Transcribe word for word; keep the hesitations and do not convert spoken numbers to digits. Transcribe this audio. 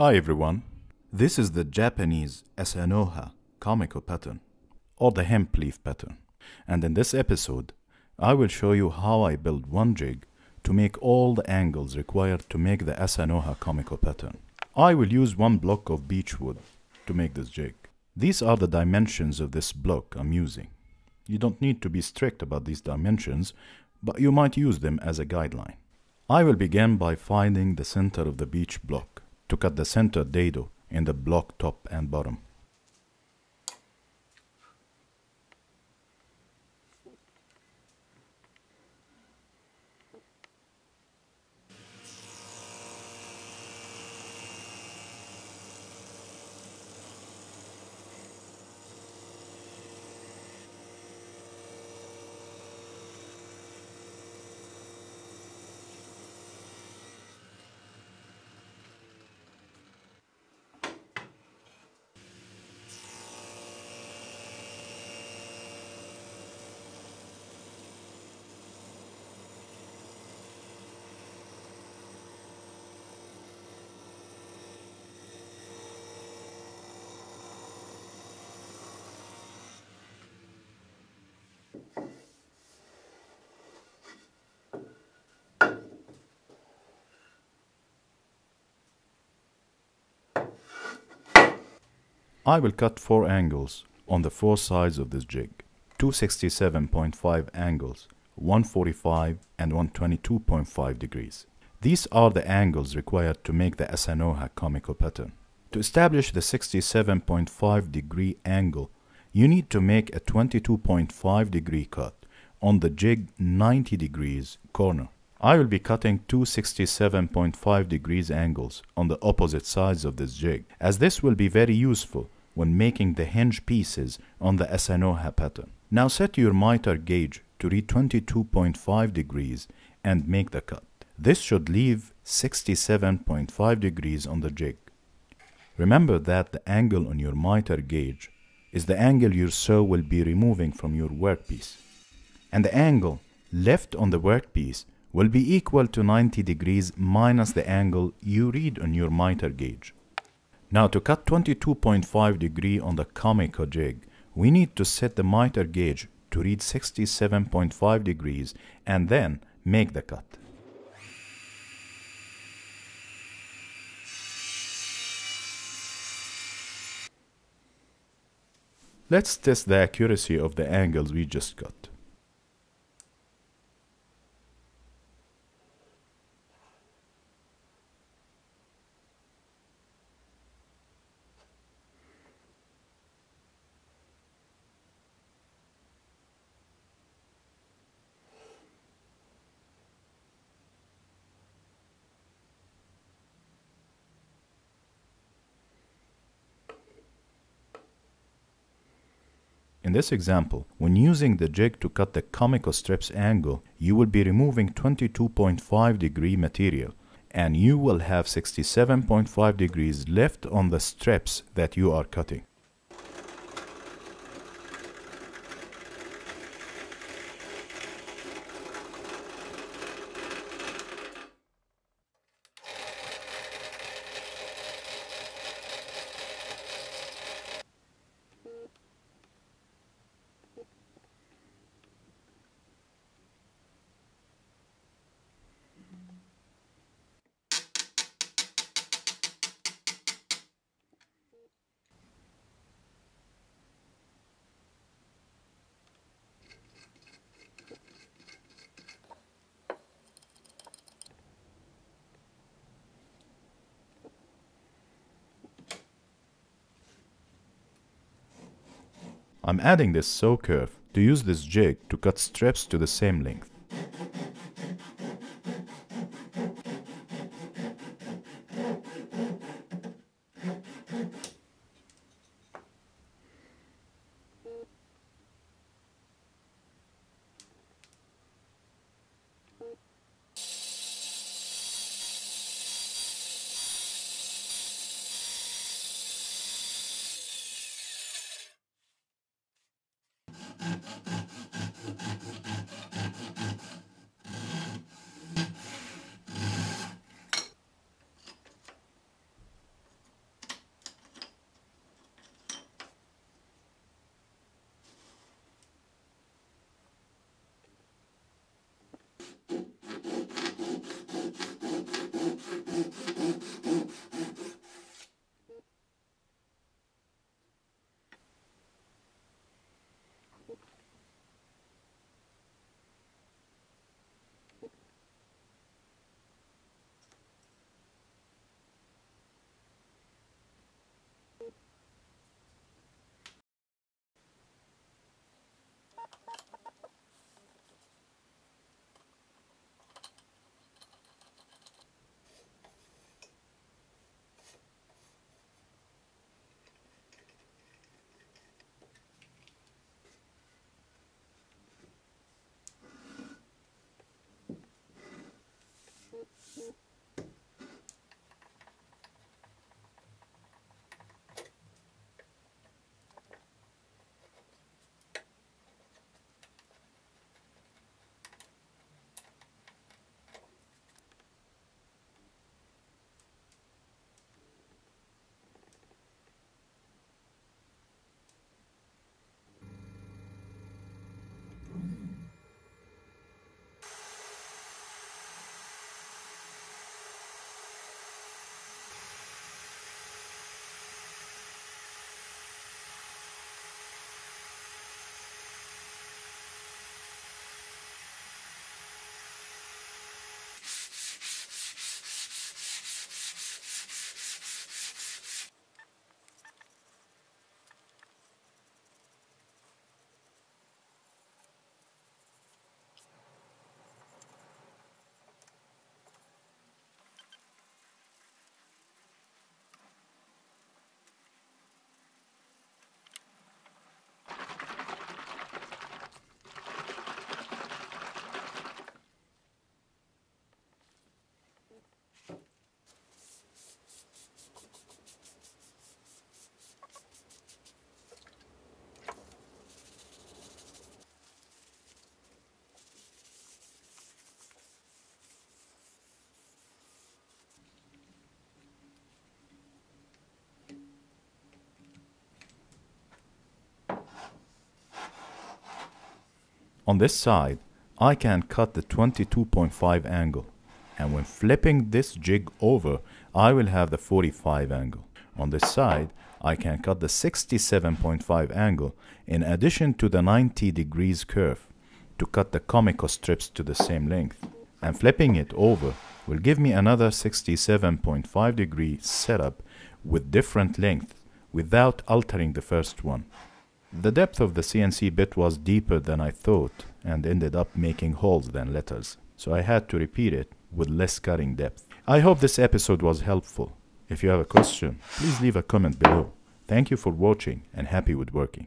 Hi everyone, this is the Japanese Asanoha kumiko pattern, or the hemp leaf pattern, and in this episode I will show you how I build one jig to make all the angles required to make the Asanoha kumiko pattern. I will use one block of beech wood to make this jig. These are the dimensions of this block I'm using. You don't need to be strict about these dimensions, but you might use them as a guideline. I will begin by finding the center of the beech block to cut the center dado in the block top and bottom. I will cut four angles on the four sides of this jig, two sixty-seven point five angles, one forty-five and one twenty-two point five degrees. These are the angles required to make the Asanoha kumiko pattern. To establish the sixty-seven point five degree angle, you need to make a twenty-two point five degree cut on the jig ninety degrees corner. I will be cutting two sixty-seven point five degrees angles on the opposite sides of this jig, as this will be very useful when making the hinge pieces on the Asanoha pattern. Now set your miter gauge to read twenty-two point five degrees and make the cut. This should leave sixty-seven point five degrees on the jig. Remember that the angle on your miter gauge is the angle your saw will be removing from your workpiece, and the angle left on the workpiece will be equal to ninety degrees minus the angle you read on your miter gauge. Now to cut twenty-two point five degree on the kumiko jig, we need to set the miter gauge to read sixty-seven point five degrees and then make the cut. Let's test the accuracy of the angles we just cut. In this example, when using the jig to cut the kumiko strips angle, you will be removing twenty-two point five degree material, and you will have sixty-seven point five degrees left on the strips that you are cutting. I'm adding this saw curve to use this jig to cut strips to the same length. On this side, I can cut the twenty-two point five angle, and when flipping this jig over, I will have the forty-five angle. On this side, I can cut the sixty-seven point five angle in addition to the ninety degrees curve to cut the kumiko strips to the same length, and flipping it over will give me another sixty-seven point five degree setup with different length without altering the first one. The depth of the C N C bit was deeper than I thought and ended up making holes than letters, so I had to repeat it with less cutting depth. I hope this episode was helpful. If you have a question, please leave a comment below. Thank you for watching and happy woodworking.